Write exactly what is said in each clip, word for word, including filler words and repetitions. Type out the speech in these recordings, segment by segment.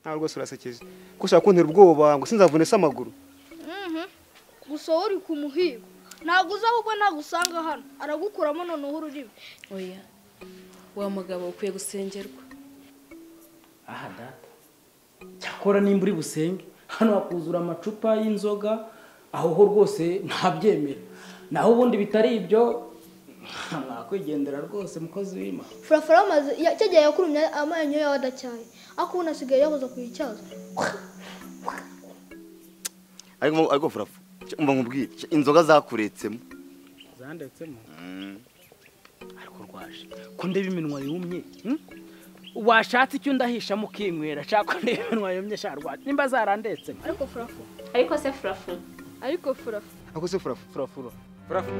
nta rwose urasekeje ko ushaka kuntera ubwoba ngo sinzavune samaguru mhm gusa uri kumuhigo ntago uzahubwo nagusanga hano aragukuramo none uhururime oya wa mugabo ukwiye gusengerwa aha data cyakora nimba uri busenge hano bakuzura amacupa y'inzoga aho ho rwose ntabyemera naho ubundi bitari ibyo nakwigendera rwose mukozi wima Furafura maze cyagiye yakurumya amanyo yawe adacyaye akubona sigaye yahoza kuyicyaza ariko ariko Furafu umva nkubwire inzoga zakuretsemo zandetsemo ariko rwaje ko ndebe iminwa yumye washatse icyo ndahisha mukinywera cyako ndebe iminwa yumye sharwati nimba zarandetse ariko Furafu ariko se Furafu ariko Furafu ariko se Furafu Furafura Furafu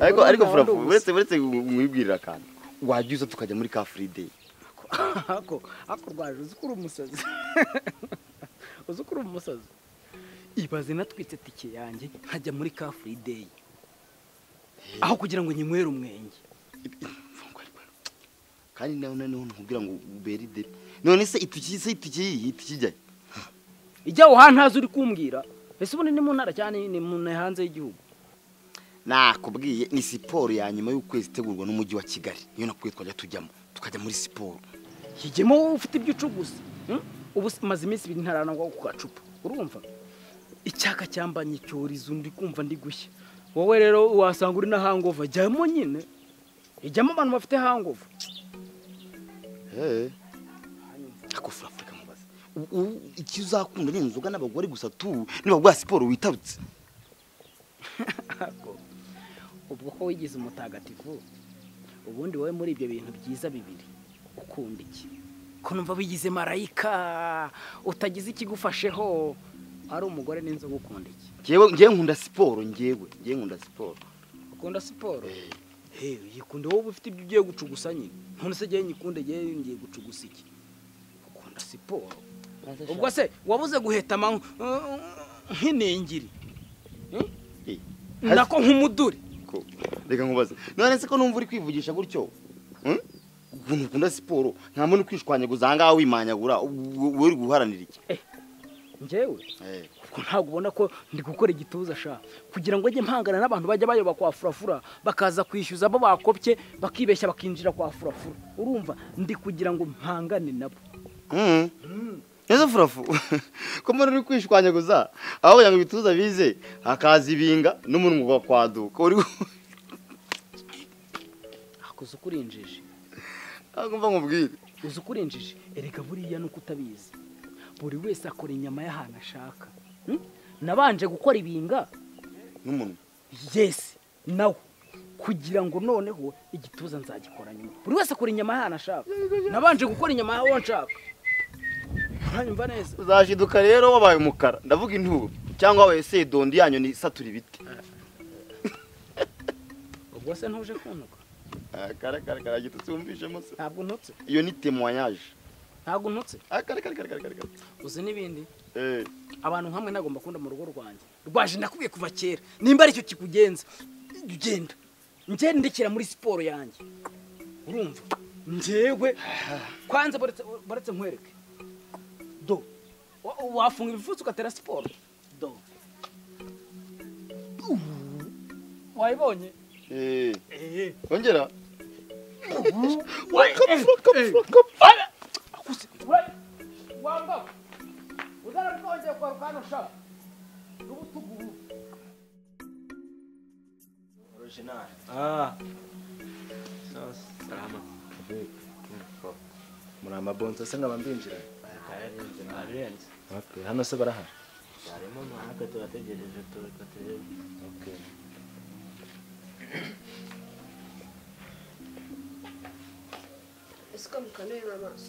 Ariko ariko Furafu buretse buretse mwibwirira kandi wagize tukajya muri ka free day ako akorwaje uzikuru umusazi uzikuru umusazi ibaze natwitse tike yanjye nkajya muri ka free day aho kugira ngo nyinywere umwenge kandi nawe none nkubwira ngo beri de none se itukise itukije itukije ijya uhantaza uri kumbwira bese ubone ni mu ntara cyane ni mu hanze y'igihugu nakubwiye ni siporo ya nyuma y'ukwezi tegurwa n'umujyi wa Kigali niyo nakubwiye twajya tujyamo tukajya muri siporo higemo ufite ibyucuguzi ubu maze iminsi ibiri ntaranangwa ku kacupa urumva icyaka cyambanye icyorizo ndi kumva ndi gushya wowe rero wasanga uri na hangova jyamo nyine ijyamo abantu bafite hangova eh akufura Afrika mubaze iki uzakunda n'inzoga n'abagore gusa tu niba bwa siporo witarutse ubwo ko wigize umutagatifu ubundi wowe muri ibyo bintu byiza bibiri ukunda iki ko numva bigize marayika utagize ikigufasheho ari umugore n'inzo gukunda iki ngewe ngiye nkunda siporo ngewe ngiye nkunda siporo ukunda siporo eh yikunda wowe ufite ibyo ugiye gucugusanye none se ngiye nyikunde ngiye ngiye gucugusa iki ukunda siporo ubwo se wabuze guheta manko nk'inengiri nako nk'umuduri ko rega nkubaze none se ko numva uri kwivugisha gutyo umuntu ukunda siporo nta muntu kwishwanya guzanga wimanyagura uri guharanira iki njewe kuko ntago ubona ko ndi gukora igituza sha kugira ngo ajye mpangana n'abantu bajya bayoba kwa Furafura bakaza kwishyuza abo bakopye bakibeshya bakinjira kwa Furafura urumva ndi kugira ngo mpangane nabo mhm Neza Furafu komo uri kwishwanya guza aho yanga bituza bize akazi binga n'umuntu uba kwaduka uri akuza kurinjije agomba nkubwire uza kurinjije ereka buriya nuko utabizi buri wese akora inyama y'ahana ashaka nabanje gukora ibinga n'umuntu yes nawe kugira ngo noneho igituza nzagikora nyuma buri wese akora inyama y'ahana ashaka nabanje gukora inyama y'aho nshaka Hanyuma neza uzashiduka rero wabaye umukara ndavuga intubu cyangwa wabaye se dondi yanyu ni satura ibiti Ubwo se ntuje kunuka Akara kara kara gitutsumvishe mose Ntabwo ntutse iyo ni témoignage Ntabwo ntutse Akara kara kara kara Uzi nibindi Eh abantu hamwe nagomba kunda mu rugo rwanjye rwaje ndakubiye kuva kera nimba ari cyo kikugenza ugenda njye ndikira muri siporo yanjye urumva njyewe kwanza baretse nkwereke Do. Wafunga ibifuzo ukatera siporo. Do. Waibonye? Eh. Eh. Ongera. Wake up, wake up, wake up. Akuse. Wamba. Udara nkonje kwa kano sha. Rubutuguru. Original. Ah. So, salama. Muramba bonza sanga bambinjira. Okay, hano se baraha. Yarimo naka turategereje turekateje. Okay. Eskom kanera mas.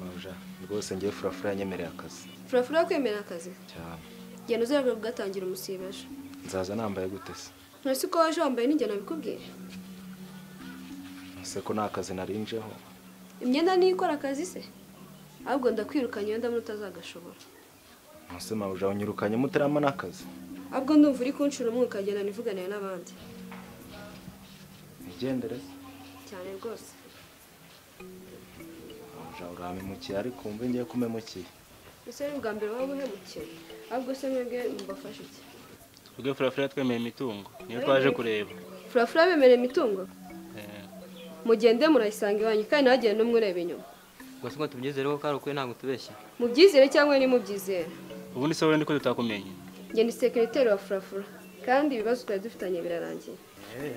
Manja, rwose ngiye Furafura yanyemereye akazi. Furafura kwemerera akazi? Cyane. Genda uzajya kugatangira umusibeje. Nzaza nambaye gute se? Ntose ko waje wambaye n'injyana bikubwira. Ese ko nakazi narinjeho. Imyenda ni ikora akazi se? Ahubwo ndakwirukanye ndamura utazagashobora. Ntose Manja unyirukanye mutarama nakazi. Ahubwo ndumva uri kunshura umwuka kagenda nivuganira n'abandi. Igendere se? Cyane rwose. Urame mukiye ariko umbe ngiye kumemukiye. Ese ubwa mbere waba uhemukiye. Ahubwo se mwebwe mbafasha iki? Ubwe Furafura twemeye imitungo. Niyo twaje kureba. Furafura bemereye imitungo? Eh. Mugende murayisanga iwanyu kandi nagende n'umwe urebe inyuma. Ubwo se ngo tubyizere ko karukwe ntabwo tubeshya. Mubyizere cyangwa ni mubyizere. Ubundi se wowe niko tutakumenye. Nge ni secrétaire wa Furafura kandi ibibazo twari dufitanye birarangiye. Eh.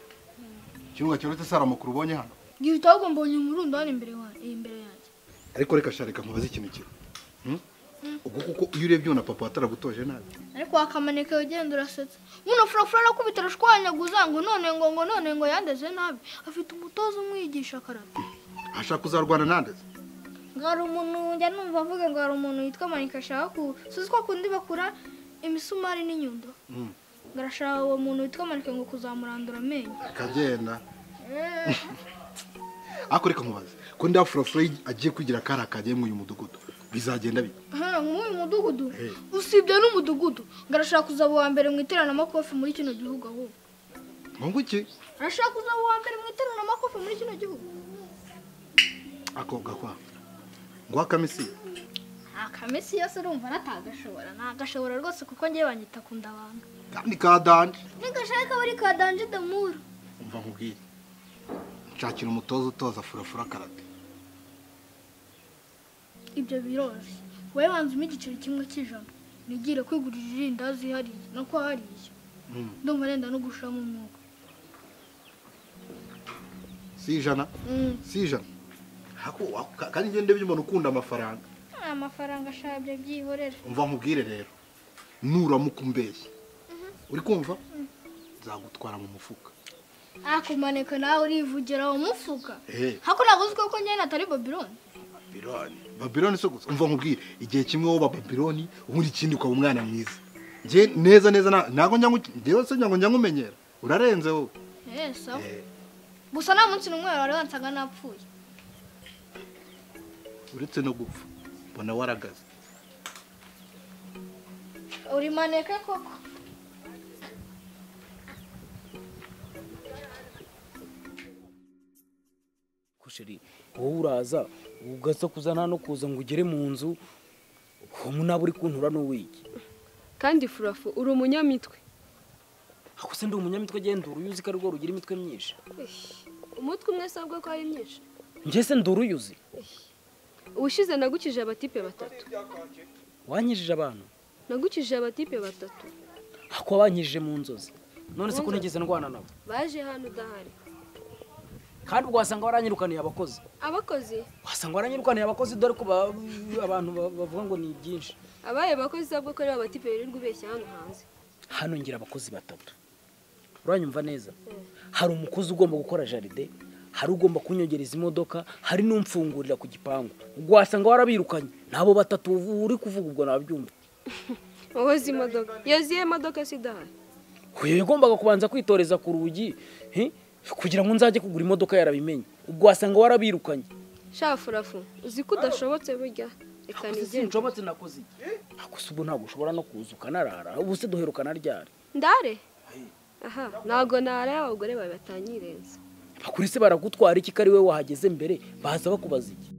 Kirunga kirarutse saramukuru bonye hano. Gita uko mbonye umurundo ari imbere wa imbere yanjye. Ariko reka shareka nkubaza ikintu kiri. Hm? Ugo kuko iyo urebye ubona papa ataragutoje nabi. Ariko wakamaneka ugenda urasetsa. Uno Furafura akubitira shwanya guzango none ngo ngo none ngo yandeze nabi. Afite umutozo umwigisha karate. Ashaka kuzarwana nandeze. Ngara umuntu njya numva mvuge ngo ari umuntu yitwa Manika shaka suswa kundi bakura imisumari n'inyundo. Hm. Ngarashaka uwo muntu yitwa Manika ngo kuzamurandura amenyo. Kagenda. Akoreka mubaze ko nda Furafura agiye kugira karakaje mu uyu mudugudu bizagenda bite? Ha mu uyu mudugudu usibye n'umudugudu ngarashaka kuzaba wa mbere mwiterana makofi muri kino gihugu aho. Ngunguki? Arashaka kuzaba wa mbere mwiterana makofi muri kino gihugu. Akoga kwa. Ngwa kamisi. Ha kamisi yose urumva natagashobora nagashobora rwose kuko ngiye banyita kunda abantu. Kandi kadanje. Nigashaka buri kadanje damuru. Umva nkubwire. Chakira umutozo utoza Furafura karate. Ibyo biroroshye. Wowe wanze umigiciro kimwe cy'ijana. Nigire kwigurira indazi hari no kwa hari. Ndumva renda no gushama umwuka. Si jana? Si jana. Hako kandi ngende by'umuntu ukunda amafaranga. Amafaranga ashabye byihorera. Umva nkubwire rero. Nuramukumbeshye. Uri kumva? Nzagutwara mu mufuka. Akumaneka nawe urivugera umufuka. Hako naguzwe ko nyene atari Babiloni. Babiloni. Babiloni so gusa. Umva nkubwire igihe kimwe wo Babiloni uburi kindi kwa umwana mwiza. Je neza neza nago njya ngiyo so njya ngumenyera. Urarenze wowe. Eh so. Gusa na munsi n'umwe wari wansaga napfuye. Uretse no gupfa. Bona waragaze. Uri maneka koko. Shiri wowe uraza ugaza kuzana no kuza ngo ugere mu nzu umunaba uri kuntura no wiki kandi Furafu uri umunyamitwe ako se ndi umunyamitwe gendura uyuzi karwo rugira imitwe myinshi umutwe umwe sabwe ko ari myinshi ngese nduru uyuzi ubushize nagukije abatipe batatu wanyijije abantu nagukije abatipe batatu ako abanyije mu nzozi none se ko nigeze ndwana nabo baje hano udahari kandi rwasanga waranyirukaniye abakozi abakozi wasanga waranyirukaniye abakozi dore ko abantu bavuga ngo ni byinshi abaye bakozi sabwo ko ari abatipe rirwe ubeshya hano hanze hano ngira abakozi batatu uranyumva neza hari umukozi ugomba gukora jaride hari ugomba kunyogereza imodoka hari n'umfungurira ku gipangu rwasanga warabirukanye nabo batatu uri kuvuga ubwo nabyumva ohoze imodoka yaziye imodoka sidahari uyo yagombaga kubanza kwitoreza ku rugi kugira ngo nzaje kugura imodoka yarabimenye ubwo wasanga warabirukanye Shafurafu uziko udashobotse burya reka nige nshobotse nakoze akosubo ntabwo ushobora no kuzuka narara ubuse duherukana ryari ndare aha nago nara y'abagore babatanyirenza bakurise baragutwara iki kari we wahageze mbere baza bakubaza iki